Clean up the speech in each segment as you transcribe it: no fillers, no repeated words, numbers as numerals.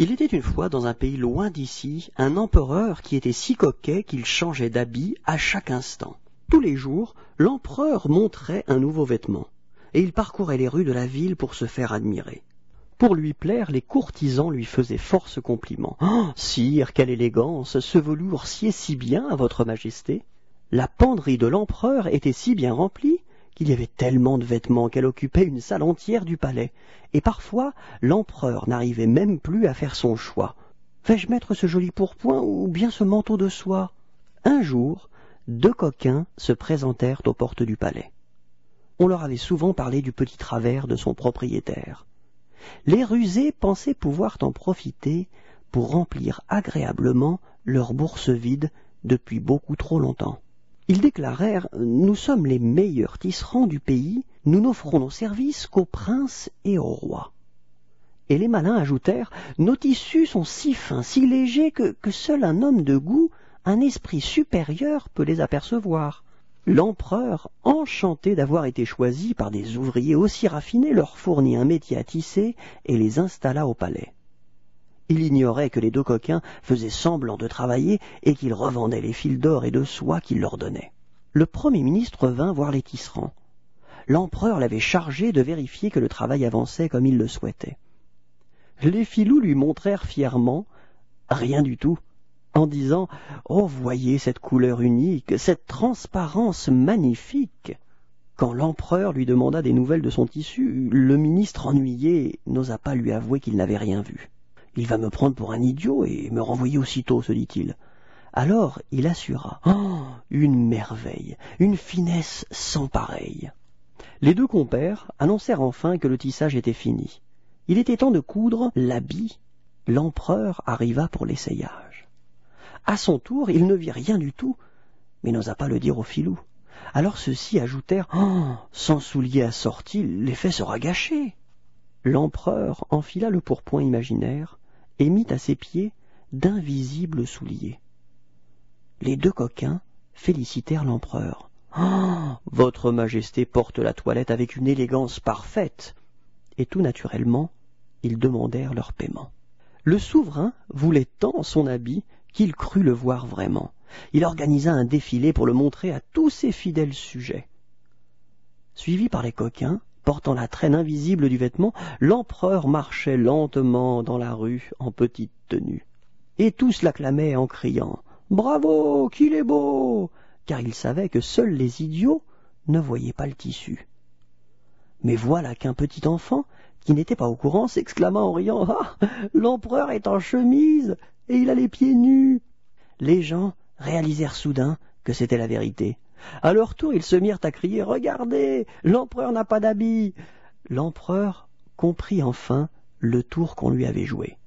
Il était une fois, dans un pays loin d'ici, un empereur qui était si coquet qu'il changeait d'habit à chaque instant. Tous les jours, l'empereur montrait un nouveau vêtement, et il parcourait les rues de la ville pour se faire admirer. Pour lui plaire, les courtisans lui faisaient force compliments. « Oh, sire, quelle élégance! Ce velours sied si bien à votre majesté !» La penderie de l'empereur était si bien remplie qu'il y avait tellement de vêtements qu'elle occupait une salle entière du palais, et parfois l'empereur n'arrivait même plus à faire son choix. « Vais-je mettre ce joli pourpoint ou bien ce manteau de soie ?» Un jour, deux coquins se présentèrent aux portes du palais. On leur avait souvent parlé du petit travers de son propriétaire. Les rusés pensaient pouvoir en profiter pour remplir agréablement leurs bourses vides depuis beaucoup trop longtemps. Ils déclarèrent « Nous sommes les meilleurs tisserands du pays, nous n'offrons nos services qu'aux princes et aux rois. » Et les malins ajoutèrent « Nos tissus sont si fins, si légers que seul un homme de goût, un esprit supérieur peut les apercevoir. » L'empereur, enchanté d'avoir été choisi par des ouvriers aussi raffinés, leur fournit un métier à tisser et les installa au palais. Il ignorait que les deux coquins faisaient semblant de travailler et qu'ils revendaient les fils d'or et de soie qu'il leur donnait. Le premier ministre vint voir les tisserands. L'empereur l'avait chargé de vérifier que le travail avançait comme il le souhaitait. Les filous lui montrèrent fièrement « rien du tout » en disant « Oh, voyez cette couleur unique, cette transparence magnifique !» Quand l'empereur lui demanda des nouvelles de son tissu, le ministre ennuyé n'osa pas lui avouer qu'il n'avait rien vu. « Il va me prendre pour un idiot et me renvoyer aussitôt, se dit-il. » Alors il assura. « Oh, une merveille, une finesse sans pareille !» Les deux compères annoncèrent enfin que le tissage était fini. Il était temps de coudre l'habit. L'empereur arriva pour l'essayage. À son tour, il ne vit rien du tout, mais n'osa pas le dire aux filous. Alors ceux-ci ajoutèrent « Oh, sans souliers assortis, l'effet sera gâché !» L'empereur enfila le pourpoint imaginaire et mit à ses pieds d'invisibles souliers. Les deux coquins félicitèrent l'empereur. « Oh, votre majesté porte la toilette avec une élégance parfaite !» Et tout naturellement, ils demandèrent leur paiement. Le souverain voulait tant son habit qu'il crut le voir vraiment. Il organisa un défilé pour le montrer à tous ses fidèles sujets. Suivi par les coquins, portant la traîne invisible du vêtement, l'empereur marchait lentement dans la rue en petite tenue. Et tous l'acclamaient en criant « Bravo, qu'il est beau !» car ils savaient que seuls les idiots ne voyaient pas le tissu. Mais voilà qu'un petit enfant, qui n'était pas au courant, s'exclama en riant « Ah, l'empereur est en chemise et il a les pieds nus !» Les gens réalisèrent soudain que c'était la vérité. À leur tour, ils se mirent à crier « Regardez, l'empereur n'a pas d'habit !» L'empereur comprit enfin le tour qu'on lui avait joué,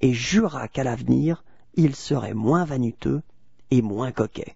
et jura qu'à l'avenir, il serait moins vaniteux et moins coquet.